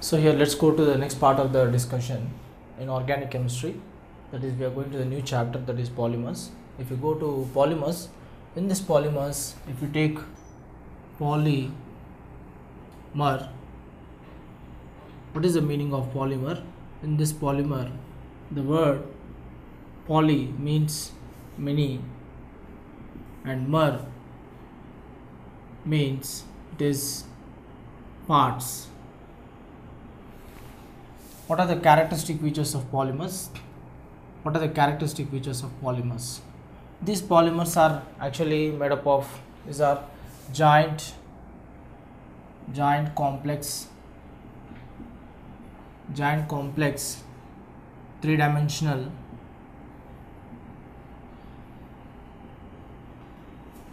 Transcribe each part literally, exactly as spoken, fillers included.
So here let's go to the next part of the discussion in organic chemistry, that is we are going to the new chapter, that is polymers. If you go to polymers, in this polymers, if you take polymer, what is the meaning of polymer? In this polymer, the word poly means many and mer means it is parts. What are the characteristic features of polymers? What are the characteristic features of polymers? These polymers are actually made up of, these are giant, giant complex, giant complex, three-dimensional,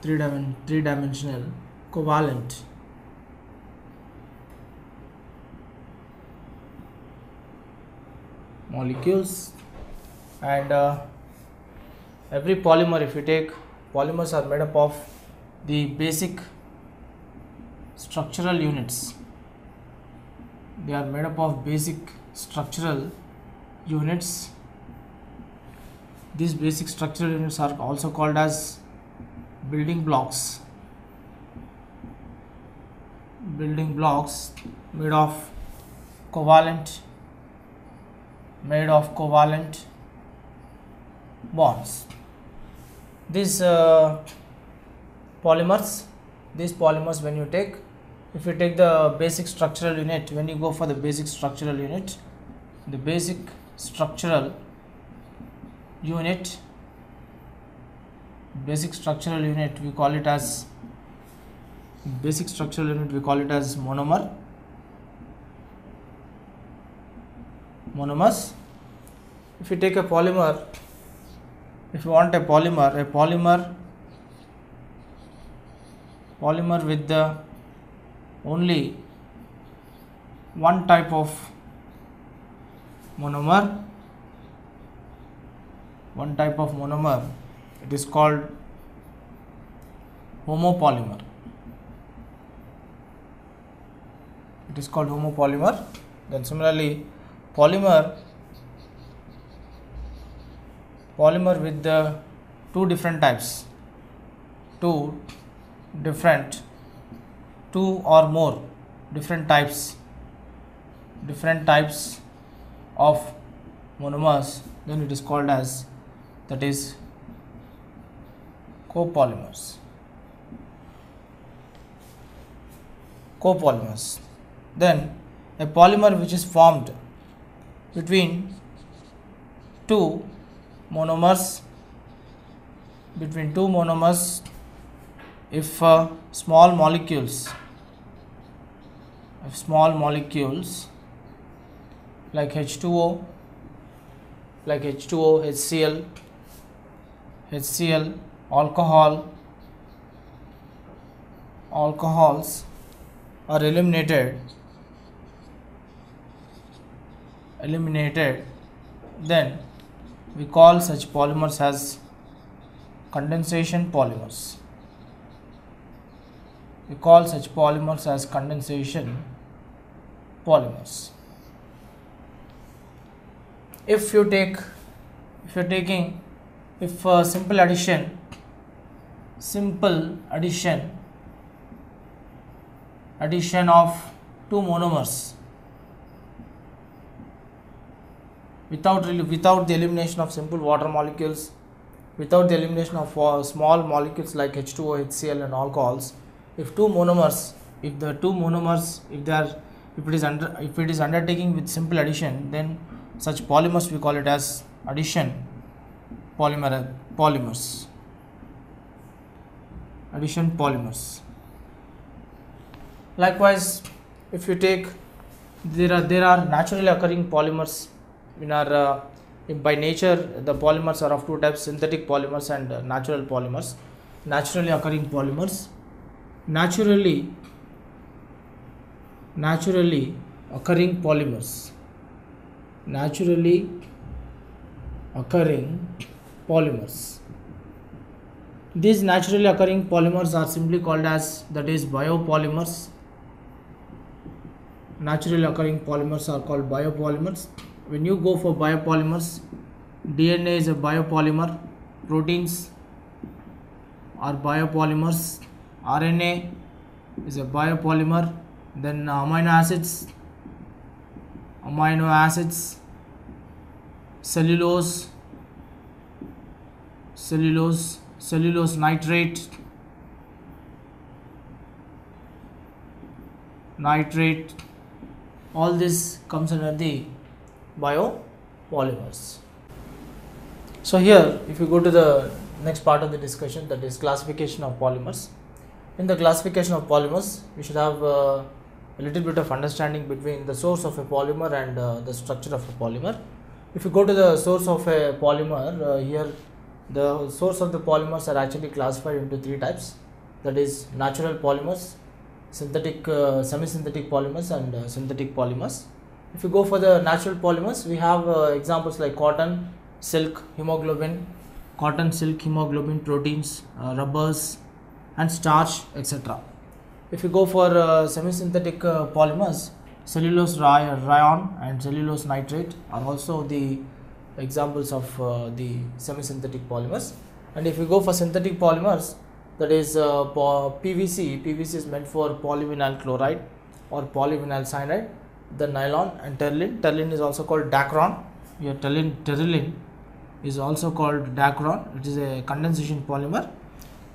three-dimensional covalent, molecules. And uh, every polymer, if you take, polymers are made up of the basic structural units. They are made up of basic structural units. These basic structural units are also called as building blocks. Building blocks made of covalent, made of covalent bonds. These uh, polymers, these polymers when you take, if you take the basic structural unit, when you go for the basic structural unit, the basic structural unit, basic structural unit we call it as, basic structural unit we call it as monomer, monomers. If you take a polymer, if you want a polymer, a polymer, polymer with the only one type of monomer, one type of monomer, it is called homopolymer. It is called homopolymer. Then similarly, polymer, polymer with the two different types, two different, two or more different types, different types of monomers, then it is called as, that is, copolymers. Copolymers. Then a polymer which is formed between two monomers, between two monomers, if uh, small molecules, if small molecules like H two O, like H two O, HCl, HCl, alcohol, alcohols are eliminated, eliminated, then we call such polymers as condensation polymers. We call such polymers as condensation polymers. If you take, if you are taking, if uh, simple addition, simple addition, addition of two monomers without really, without the elimination of simple water molecules, without the elimination of uh, small molecules like H two O, HCl and alcohols. If two monomers, if the two monomers, if they are, if it is under, if it is undertaking with simple addition, then such polymers we call it as addition polymer polymers. Addition polymers. Likewise, if you take, there are there are naturally occurring polymers. In our uh, in, by nature, the polymers are of two types: synthetic polymers and uh, natural polymers. Naturally occurring polymers. Naturally, naturally occurring polymers, naturally occurring polymers. These naturally occurring polymers are simply called as, that is, biopolymers, naturally occurring polymers are called biopolymers. When you go for biopolymers, D N A is a biopolymer, proteins are biopolymers, R N A is a biopolymer, then amino acids, amino acids, cellulose, cellulose, cellulose nitrate, nitrate, all this comes under the biopolymers. So here, if you go to the next part of the discussion, that is classification of polymers. In the classification of polymers, we should have uh, a little bit of understanding between the source of a polymer and uh, the structure of a polymer. If you go to the source of a polymer, uh, here the source of the polymers are actually classified into three types, that is natural polymers, synthetic, uh, semi-synthetic polymers and uh, synthetic polymers. If you go for the natural polymers, we have uh, examples like cotton, silk, hemoglobin, cotton, silk, hemoglobin, proteins, uh, rubbers and starch, et cetera. If you go for uh, semi-synthetic uh, polymers, cellulose rayon and cellulose nitrate are also the examples of uh, the semi-synthetic polymers. And if you go for synthetic polymers, that is uh, P V C. P V C is meant for polyvinyl chloride or polyvinyl cyanide, the nylon and terylene. Terylene is also called Dacron. Your terylene, terylene is also called Dacron. It is a condensation polymer.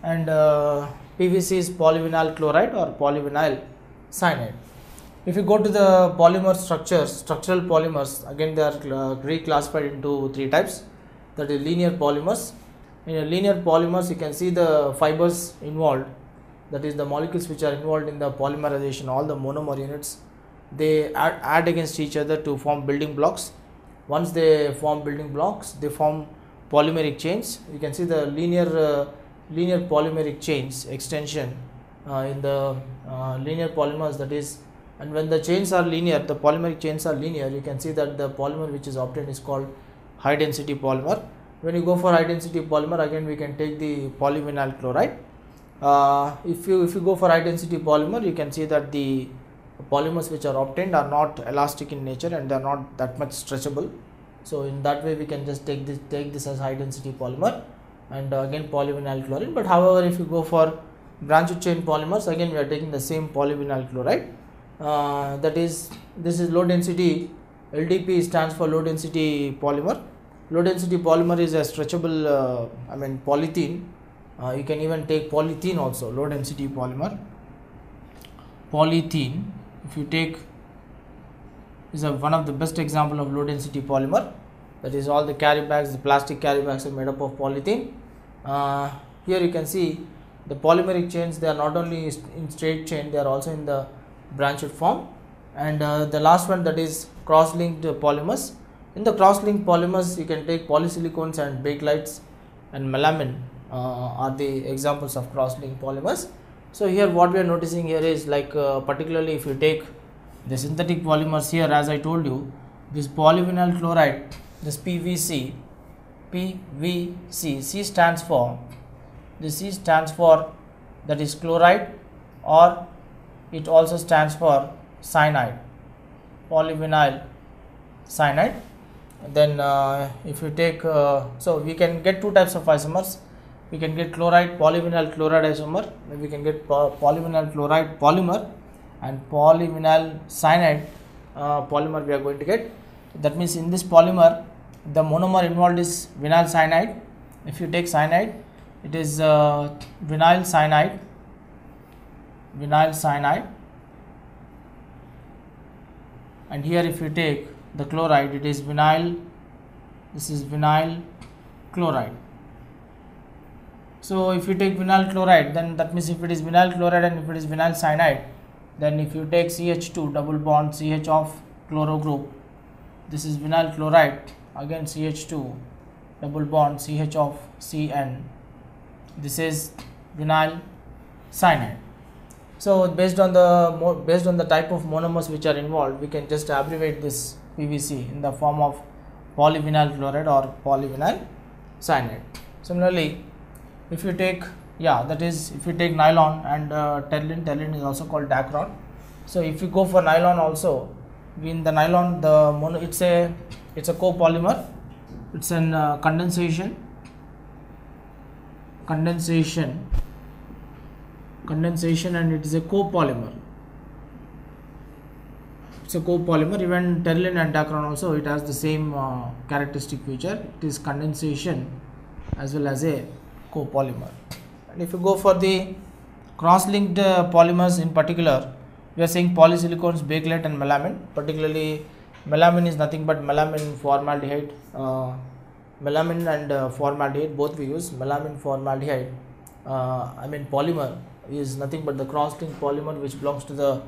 And uh, P V C is polyvinyl chloride or polyvinyl cyanide. If you go to the polymer structures, structural polymers, again they are uh, reclassified into three types, that is linear polymers. In a linear polymers, you can see the fibers involved, that is the molecules which are involved in the polymerization, all the monomer units, they add, add against each other to form building blocks. Once they form building blocks, they form polymeric chains. You can see the linear uh, linear polymeric chains extension uh, in the uh, linear polymers, that is, and when the chains are linear, the polymeric chains are linear, you can see that the polymer which is obtained is called high density polymer. When you go for high density polymer, again we can take the polyvinyl chloride. Uh, if you if you go for high density polymer, you can see that the polymers which are obtained are not elastic in nature and they are not that much stretchable. So in that way we can just take this take this as high density polymer, and uh, again polyvinyl chloride. But however, if you go for branched chain polymers, again we are taking the same polyvinyl chloride. Uh, that is, this is low density. L D P stands for low density polymer. Low density polymer is a stretchable, uh, I mean polythene. Uh, you can even take polythene also, low density polymer. Polythene, if you take, is a, one of the best example of low density polymer. That is, all the carry bags, the plastic carry bags are made up of polythene. Uh, here you can see the polymeric chains, they are not only in straight chain, they are also in the branched form. And uh, the last one, that is cross-linked polymers. In the cross-linked polymers, you can take polysilicones and bakelites and melamine uh, are the examples of cross-linked polymers. So here what we are noticing here is like uh, particularly if you take the synthetic polymers here, as I told you, this polyvinyl chloride, this P V C, P V C, C stands for, this C stands for, that is chloride, or it also stands for cyanide, polyvinyl cyanide. And then uh, if you take, uh, so we can get two types of isomers, we can get chloride, polyvinyl chloride isomer, then we can get po polyvinyl chloride polymer, and polyvinyl cyanide uh, polymer we are going to get. That means in this polymer, the monomer involved is vinyl cyanide. If you take cyanide, it is uh, vinyl cyanide, vinyl cyanide, and here if you take the chloride, it is vinyl, this is vinyl chloride. So if you take vinyl chloride, then that means if it is vinyl chloride and if it is vinyl cyanide, then if you take C H two double bond C H off chloro group, this is vinyl chloride, again C H two double bond C H of C N, this is vinyl cyanide. So based on the based on the type of monomers which are involved, we can just abbreviate this P V C in the form of polyvinyl chloride or polyvinyl cyanide. Similarly, if you take, yeah, that is, if you take nylon and uh, terylene, terylene is also called Dacron. So if you go for nylon also, in the nylon the mono, it's a it's a copolymer. It's an uh, condensation condensation condensation and it is a copolymer. It's a copolymer. Even terylene and Dacron also, it has the same uh, characteristic feature. It is condensation as well as a copolymer. And if you go for the cross-linked uh, polymers, in particular we are saying polysilicones, bakelite and melamine. Particularly melamine is nothing but melamine formaldehyde. Uh, melamine and uh, formaldehyde both we use. Melamine formaldehyde uh, I mean polymer is nothing but the cross-linked polymer which belongs to the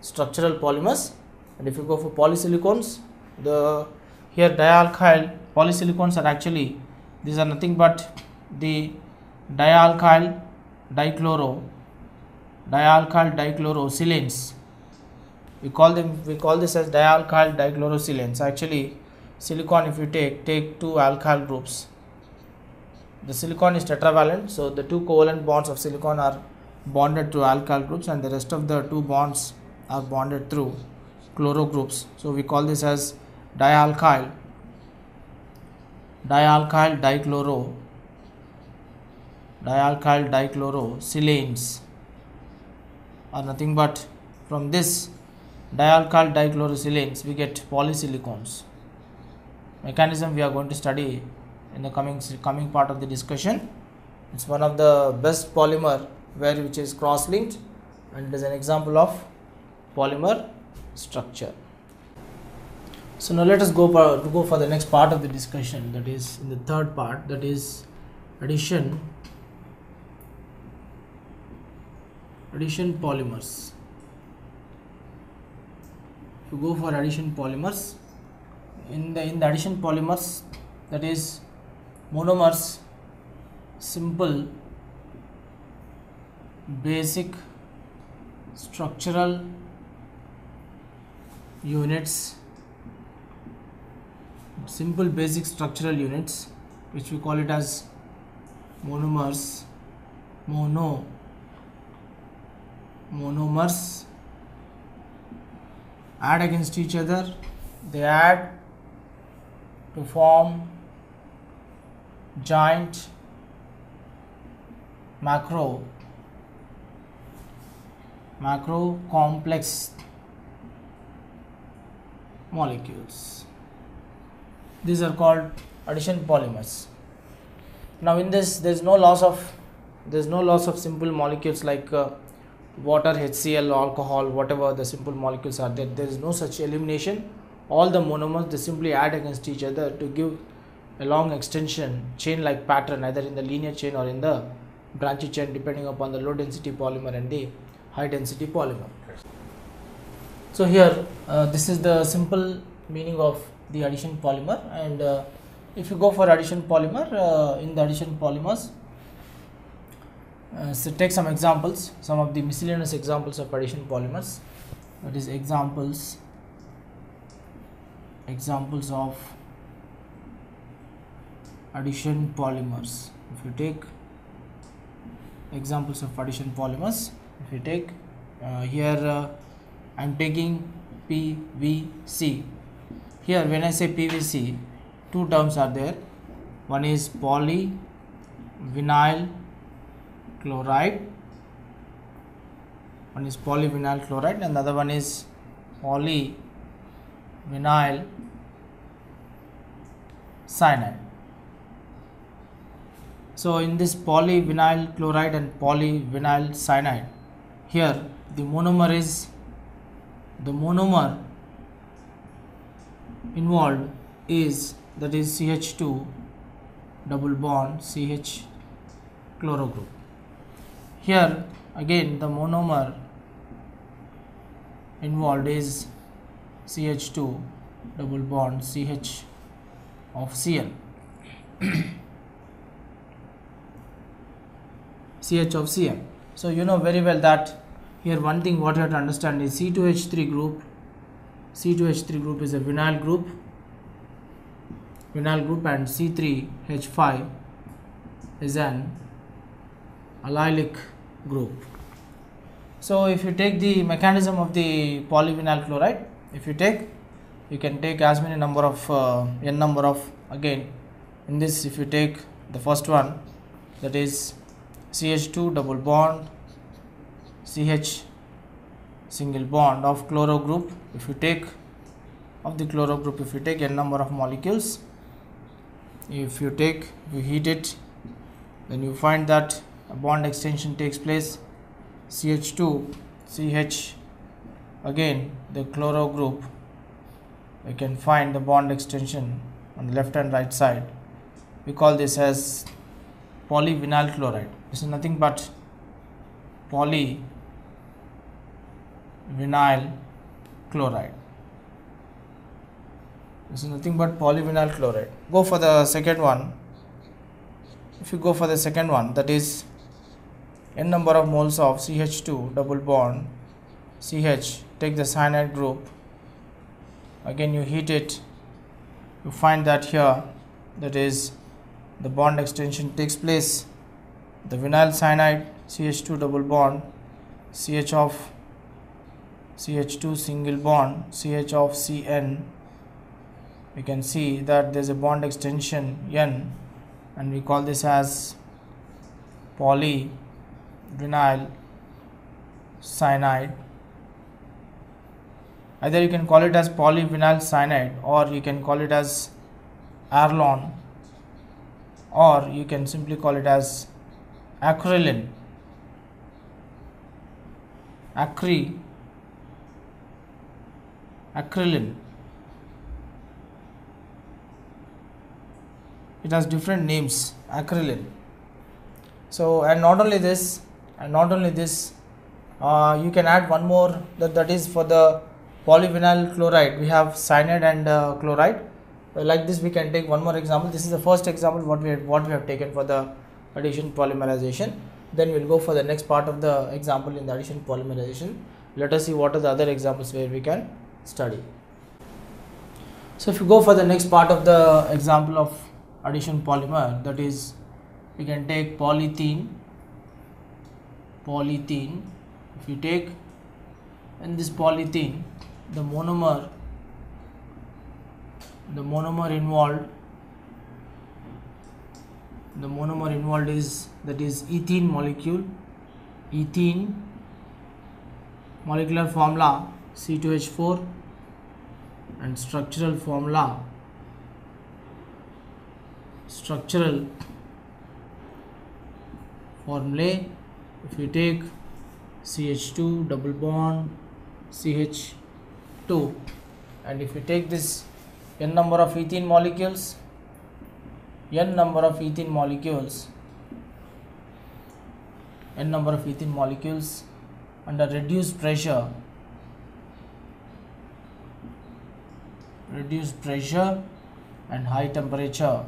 structural polymers. And if you go for polysilicones, the here dialkyl polysilicones are actually, these are nothing but the dialkyl dichloro dialkyl dichlorosilanes. We call them, we call this as dialkyl dichlorosilans. Actually silicon, if you take take two alkyl groups, the silicon is tetravalent, so the two covalent bonds of silicon are bonded to alkyl groups and the rest of the two bonds are bonded through chloro groups. So we call this as dialkyl dialkyl dichloro dialkyl dichlorosilanes are nothing but, from this dialkyl dichlorosilanes we get polysilicones. Mechanism we are going to study in the coming coming part of the discussion. It's one of the best polymer where which is cross linked and it is an example of polymer structure. So now let us go for, to go for the next part of the discussion, that is in the third part, that is addition addition polymers. If you go for addition polymers, in the in the addition polymers, that is monomers, simple, basic, structural units, simple basic structural units, which we call it as monomers, mono, monomers, add against each other, they add to form joint macro, macro complex molecules. These are called addition polymers. Now in this there is no loss of there is no loss of simple molecules like uh, water, H C L, alcohol, whatever the simple molecules are there. There is no such elimination. All the monomers, they simply add against each other to give a long extension chain like pattern, either in the linear chain or in the branched chain, depending upon the low density polymer and the high density polymer. So here uh, this is the simple meaning of the addition polymer. And uh, if you go for addition polymer, uh, in the addition polymers, uh, so take some examples, some of the miscellaneous examples of addition polymers, that is examples examples of addition polymers. If you take examples of addition polymers, if you take uh, here uh, I am taking P V C. Here when I say P V C, two terms are there. One is polyvinyl chloride, one is polyvinyl chloride and the other one is polyvinyl cyanide. So in this polyvinyl chloride and polyvinyl cyanide, here the monomer is the monomer involved is, that is C H two double bond C H chloro group. Here again the monomer involved is C H two double bond C H of Cl. C H of Cl. So you know very well that here one thing what you have to understand is C two H three group. C two H three group is a vinyl group, vinyl group, and C three H five is an allylic group. So if you take the mechanism of the polyvinyl chloride, if you take, you can take as many number of uh, n number of, again in this if you take the first one, that is C H two double bond C H single bond of chloro group, if you take of the chloro group, if you take n number of molecules, if you take, you heat it, then you find that a bond extension takes place, C H two C H, again the chloro group, you can find the bond extension on the left and right side. We call this as polyvinyl chloride. This is nothing but polyvinyl chloride. This is nothing but polyvinyl chloride. Go for the second one. If you go for the second one, that is n number of moles of C H two double bond C H, take the cyanide group, again you heat it, you find that here, that is the bond extension takes place, the vinyl cyanide C H two double bond C H of C H two single bond C H of C N, we can see that there is a bond extension N, and we call this as polyvinyl cyanide. Either you can call it as polyvinyl cyanide, or you can call it as Acrilan, or you can simply call it as Acrilan, Acry, Acrilan. It has different names, Acrilan. So, and not only this, and not only this, uh, you can add one more, that, that is for the polyvinyl chloride. We have cyanide and uh, chloride. Like this, we can take one more example. This is the first example what we have, what we have taken for the addition polymerization. Then we'll go for the next part of the example in the addition polymerization. Let us see what are the other examples where we can study. So, if you go for the next part of the example of addition polymer, that is we can take polythene, polythene, if you take in this polythene the monomer, the monomer involved, the monomer involved is, that is ethene molecule, ethene molecular formula C two H four and structural formula, structural formulae, if you take C H two double bond C H two, and if you take this n number of ethene molecules, n number of ethene molecules, n number of ethene molecules under reduced pressure, reduced pressure and high temperature,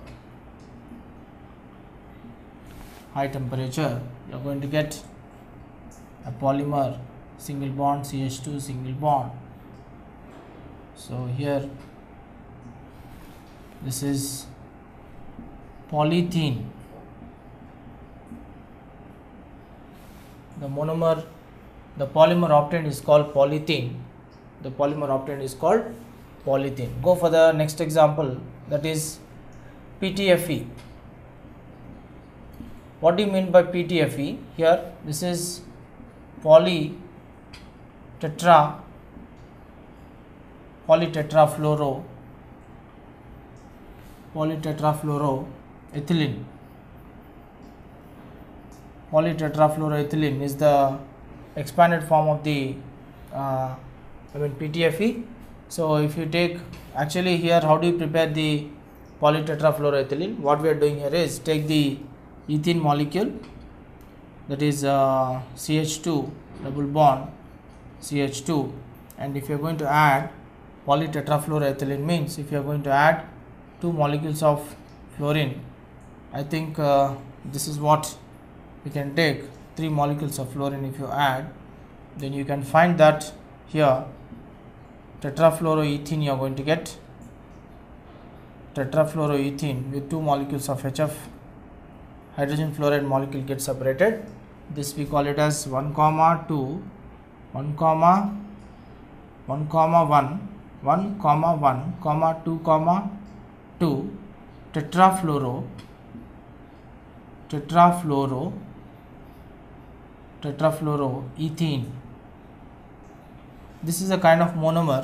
high temperature, you are going to get a polymer single bond C H two single bond. So here this is polythene, the monomer, the polymer obtained is called polythene, the polymer obtained is called polythene. Go for the next example, that is P T F E. What do you mean by P T F E? Here this is poly tetra, polytetrafluoro, polytetrafluoroethylene. Polytetrafluoroethylene is the expanded form of the uh, I mean P T F E. So if you take, actually here how do you prepare the polytetrafluoroethylene? What we are doing here is take the ethene molecule, that is uh, C H two double bond C H two, and if you are going to add polytetrafluoroethylene, means if you are going to add two molecules of fluorine, I think uh, this is what we can take, three molecules of fluorine if you add, then you can find that here tetrafluoroethene, you are going to get tetrafluoroethene with two molecules of H F, hydrogen fluoride molecule gets separated. This we call it as one comma two one comma one comma one, one comma one comma two comma two tetrafluoro tetrafluoro tetrafluoroethene. This is a kind of monomer.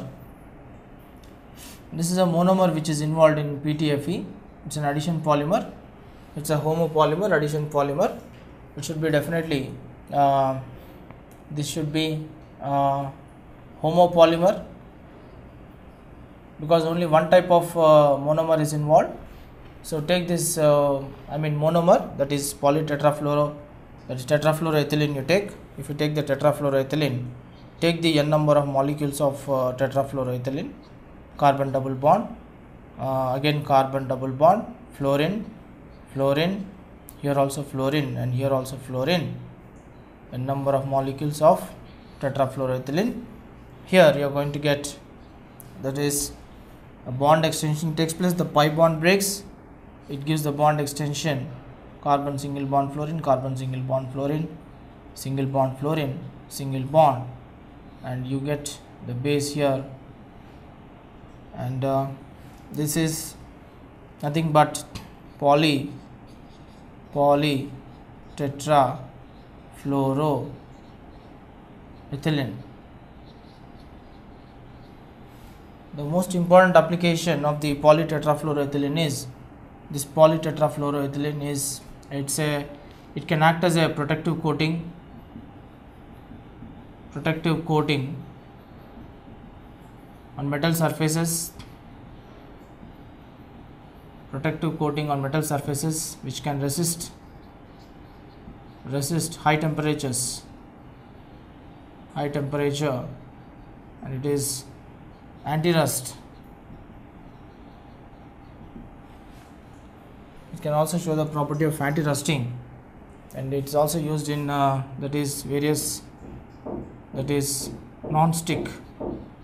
This is a monomer which is involved in P T F E. It's an addition polymer. It's a homopolymer addition polymer. It should be definitely uh, this should be uh, homopolymer, because only one type of uh, monomer is involved. So take this uh, I mean monomer, that is polytetrafluoro, that is tetrafluoroethylene. You take, if you take the tetrafluoroethylene, take the n number of molecules of uh, tetrafluoroethylene, carbon double bond, uh, again carbon double bond, fluorine, fluorine, here also fluorine, and here also fluorine, n number of molecules of tetrafluoroethylene. Here you are going to get, that is a bond extension takes place, the pi bond breaks, it gives the bond extension, carbon single bond fluorine, carbon single bond fluorine, single bond fluorine, single bond, and you get the base here. And uh, this is nothing but poly poly tetra fluoroethylene. The most important application of the polytetrafluoroethylene is this polytetrafluoroethylene is it's a it can act as a protective coating protective coating on metal surfaces protective coating on metal surfaces which can resist resist high temperatures high temperature, and it is anti-rust. It can also show the property of anti-rusting, and it's also used in uh, that is various that is non-stick.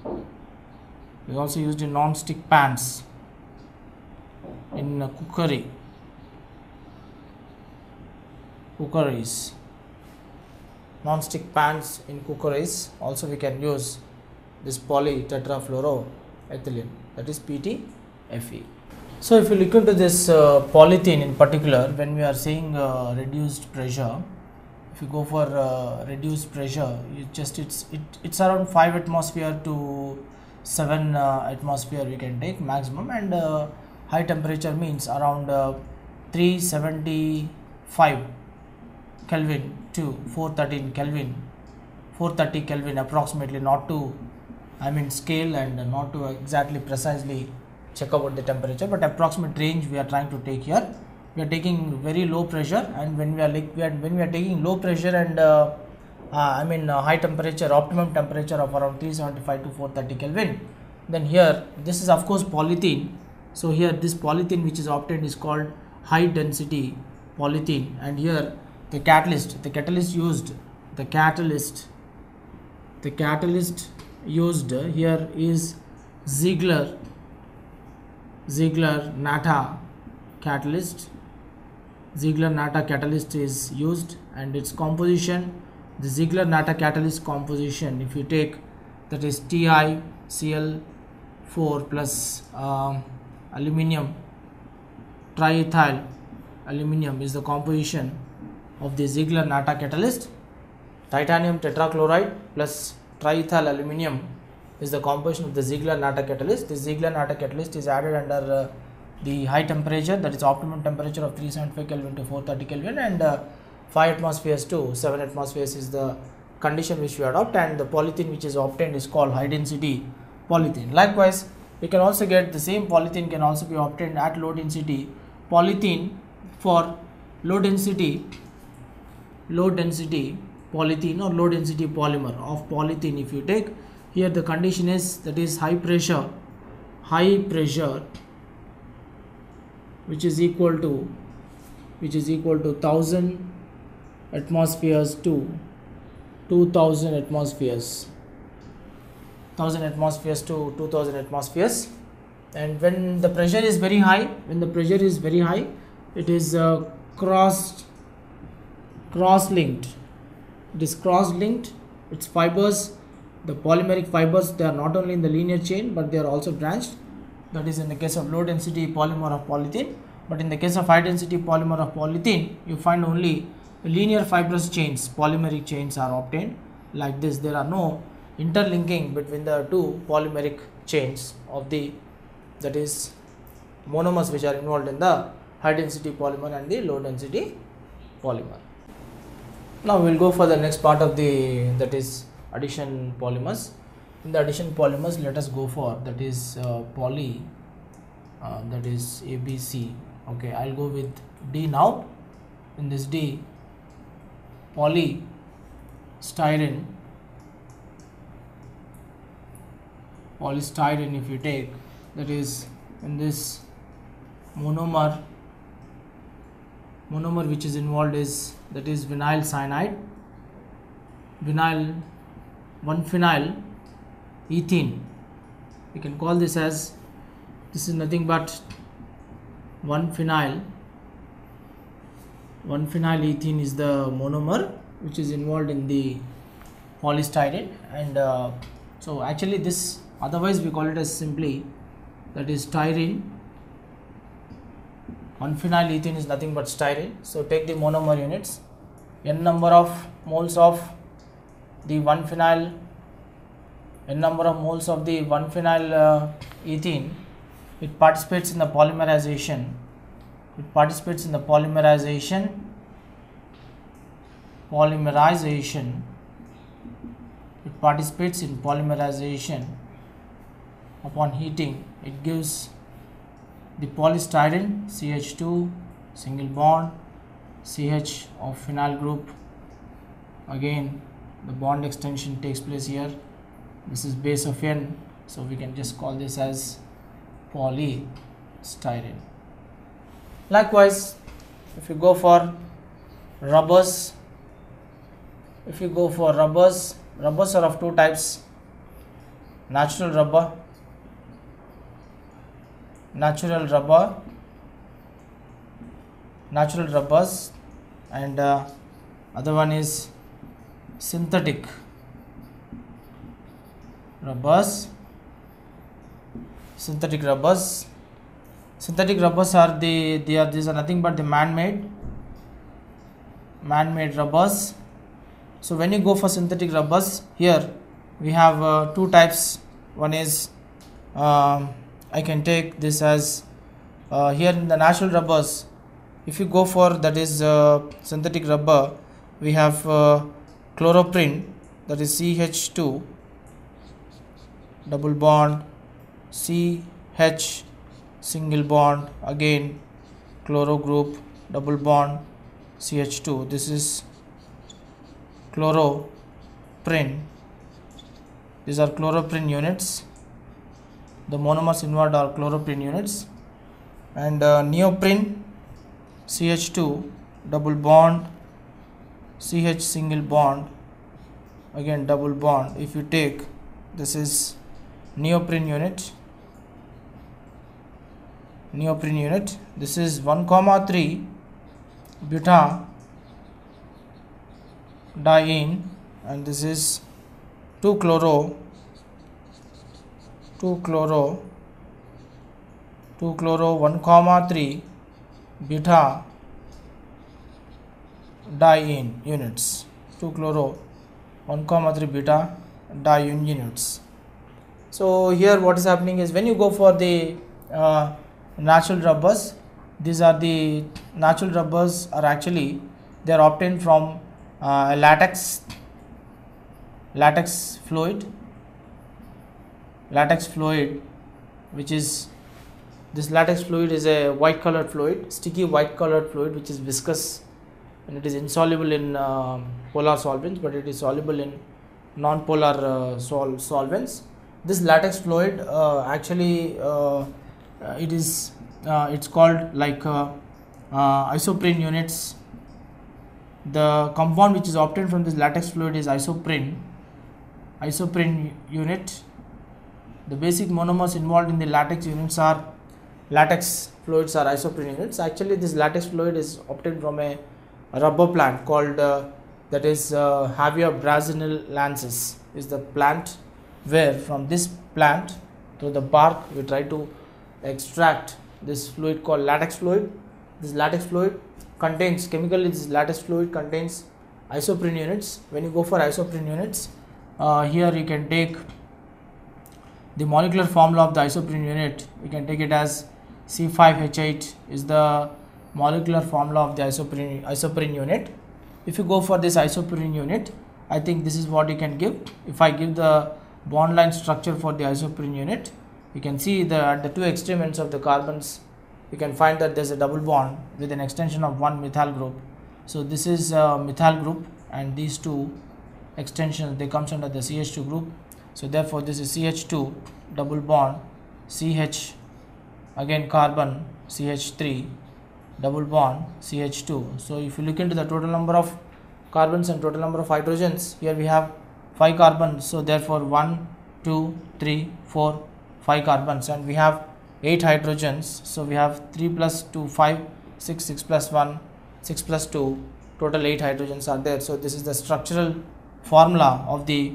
It is also used in non-stick pans, in uh, cookery cookeries non-stick pans in cookeries also we can use this polytetrafluoroethylene, that is P T F E. So if you look into this uh, polythene in particular, when we are saying uh, reduced pressure, if you go for uh, reduced pressure, you just it's it, it's around five atmosphere to seven uh, atmosphere we can take maximum, and uh, high temperature means around uh, three seventy-five Kelvin to four thirteen Kelvin, four thirty Kelvin approximately, not to I mean scale and not to exactly precisely check about the temperature, but approximate range we are trying to take here. We are taking very low pressure, and when we are like we are when we are taking low pressure and uh, uh, I mean uh, high temperature, optimum temperature of around three seventy-five to four thirty Kelvin, then here this is of course polythene. So here this polythene which is obtained is called high density polythene, and here the catalyst the catalyst used the catalyst the catalyst used here is Ziegler Ziegler-Natta catalyst. Ziegler-Natta catalyst is used, and its composition, the Ziegler-Natta catalyst composition, if you take, that is T I C L four plus um, aluminium, triethyl aluminium is the composition of the Ziegler-Natta catalyst. Titanium tetrachloride plus triethyl aluminium is the composition of the Ziegler-Natta catalyst. The Ziegler-Natta catalyst is added under uh, the high temperature, that is optimum temperature of three seventy-five Kelvin to four thirty Kelvin, and uh, five atmospheres to seven atmospheres is the condition which we adopt, and the polythene which is obtained is called high density polythene. Likewise, we can also get the same polythene can also be obtained at low density polythene. For low density low density polythene or low density polymer of polythene, if you take, here the condition is, that is high pressure high pressure which is equal to which is equal to one thousand atmospheres to two thousand atmospheres one thousand atmospheres to two thousand atmospheres. And when the pressure is very high, when the pressure is very high it is uh, crossed cross linked it is cross linked its fibers The polymeric fibers, they are not only in the linear chain, but they are also branched. That is in the case of low density polymer of polythene. But in the case of high density polymer of polythene, you find only linear fibrous chains, polymeric chains are obtained like this. There are no interlinking between the two polymeric chains of the, that is, monomers which are involved in the high density polymer and the low density polymer. Now we will go for the next part of the, that is, addition polymers. In the addition polymers, let us go for, that is, uh, poly, uh, that is A B C. Okay, I will go with D now. In this D, polystyrene, polystyrene if you take, that is, in this monomer, monomer which is involved is, that is, vinyl cyanide, vinyl one phenyl ethene. We can call this as, this is nothing but one phenyl, one phenyl ethene is the monomer which is involved in the polystyrene. And uh, so actually this, otherwise we call it as simply, that is, styrene. One phenyl ethene is nothing but styrene. So take the monomer units, n number of moles of the one phenyl, n number of moles of the one phenyl uh, ethene. It participates in the polymerization, it participates in the polymerization, polymerization, it participates in polymerization. Upon heating, it gives the polystyrene, C H two, single bond, C H of phenyl group. Again, the bond extension takes place here. This is base of N, so we can just call this as polystyrene. Likewise, if you go for rubbers, if you go for rubbers, rubbers are of two types: natural rubber, natural rubber, natural rubbers, and uh, other one is synthetic rubbers. Synthetic rubbers, synthetic rubbers are the, they are, these are nothing but the man-made, man-made rubbers. So when you go for synthetic rubbers, here we have uh, two types. One is, uh, I can take this as, uh, here in the natural rubbers, if you go for, that is, uh, synthetic rubber, we have uh, chloroprene, that is C H two, double bond, C H, single bond, again chloro group, double bond, C H two. This is chloroprene. These are chloroprene units. The monomers involved are chloroprene units. And uh, neoprene, C H two, double bond, C H, single bond, again double bond. If you take, this is neoprene unit, neoprene unit. This is one comma three buta diene, and this is two chloro two chloro two chloro one comma three beta diene units, two chloro one comma three beta diene units. So here what is happening is, when you go for the uh, natural rubbers, these are the natural rubbers are actually, they are obtained from uh, latex, latex fluid, latex fluid, which is, this latex fluid is a white colored fluid, sticky white colored fluid, which is viscous, and it is insoluble in uh, polar solvents, but it is soluble in non-polar uh, sol solvents. This latex fluid uh, actually uh, it is uh, it's called like uh, uh, isoprene units. The compound which is obtained from this latex fluid is isoprene, isoprene unit. The basic monomers involved in the latex units are, latex fluids are isoprene units. Actually this latex fluid is obtained from a rubber plant called uh, that is uh, Hevea brasiliensis is the plant, where from this plant through the bark we try to extract this fluid called latex fluid. This latex fluid contains chemically this latex fluid contains isoprene units. When you go for isoprene units, uh, here you can take the molecular formula of the isoprene unit. We can take it as C five H eight is the molecular formula of the isoprene isoprene unit. If you go for this isoprene unit, I think this is what you can give. If I give the bond line structure for the isoprene unit, you can see the at the two extreme ends of the carbons, you can find that there is a double bond with an extension of one methyl group. So this is a methyl group, and these two extensions, they comes under the C H two group. So therefore this is C H two double bond, C H again carbon, C H three double bond, C H two. So if you look into the total number of carbons and total number of hydrogens, here we have five carbons. So therefore one, two, three, four, five carbons, and we have eight hydrogens. So we have three plus two, five, six, six plus one, six plus two, total eight hydrogens are there. So this is the structural formula of the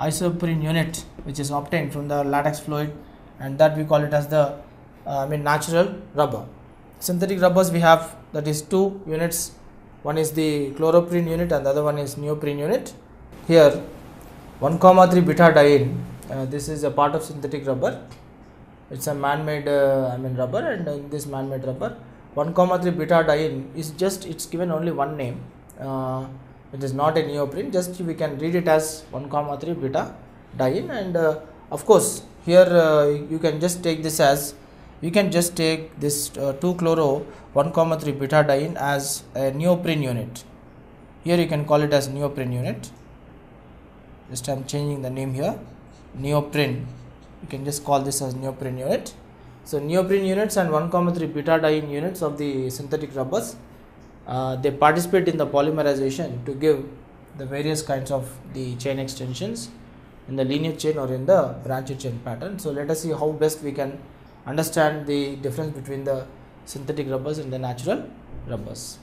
isoprene unit, which is obtained from the latex fluid, and that we call it as the uh, I mean natural rubber. Synthetic rubbers we have, that is two units. One is the chloroprene unit and the other one is neoprene unit. Here one comma three butadiene, uh, this is a part of synthetic rubber. It's a man-made uh, I mean rubber, and in this man-made rubber one comma three butadiene is just, it's given only one name. Uh, it is not a neoprene, just we can read it as one comma three butadiene. And uh, of course here uh, you can just take this as, you can just take this uh, two chloro one comma three butadiene as a neoprene unit. Here you can call it as neoprene unit. Just I am changing the name here, neoprene. You can just call this as neoprene unit. So neoprene units and one comma three butadiene units of the synthetic rubbers, uh, they participate in the polymerization to give the various kinds of the chain extensions in the linear chain or in the branched chain pattern. So let us see how best we can understand the difference between the synthetic rubbers and the natural rubbers.